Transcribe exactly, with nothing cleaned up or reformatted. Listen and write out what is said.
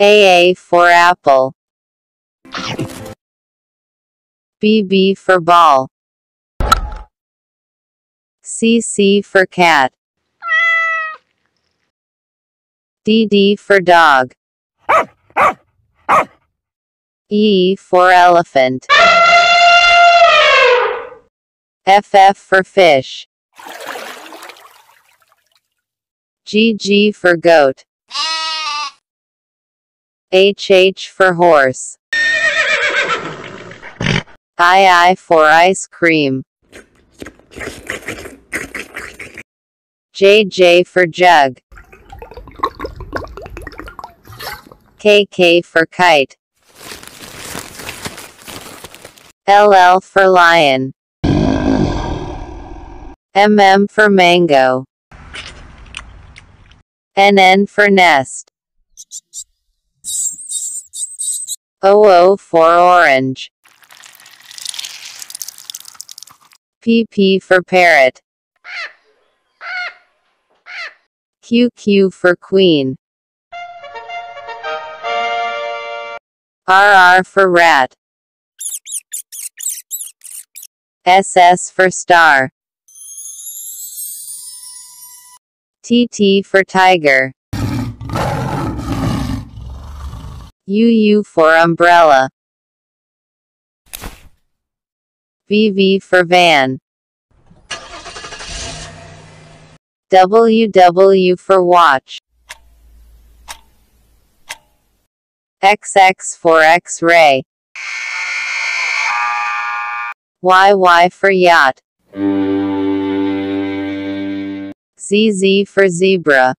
A A for apple, B B for ball, C C for cat, D D for dog, E for elephant, F F for fish, G G for goat, H H for horse, I I for ice cream, J J for jug, K K for kite, L L for lion, M M for mango, N N for nest, O O for orange, P P for parrot, Q Q for queen, R R for rat, S S for star, T T for tiger, U U for umbrella, V V for van, W W for watch, X X for X-ray, Y Y for yacht, Z Z for zebra,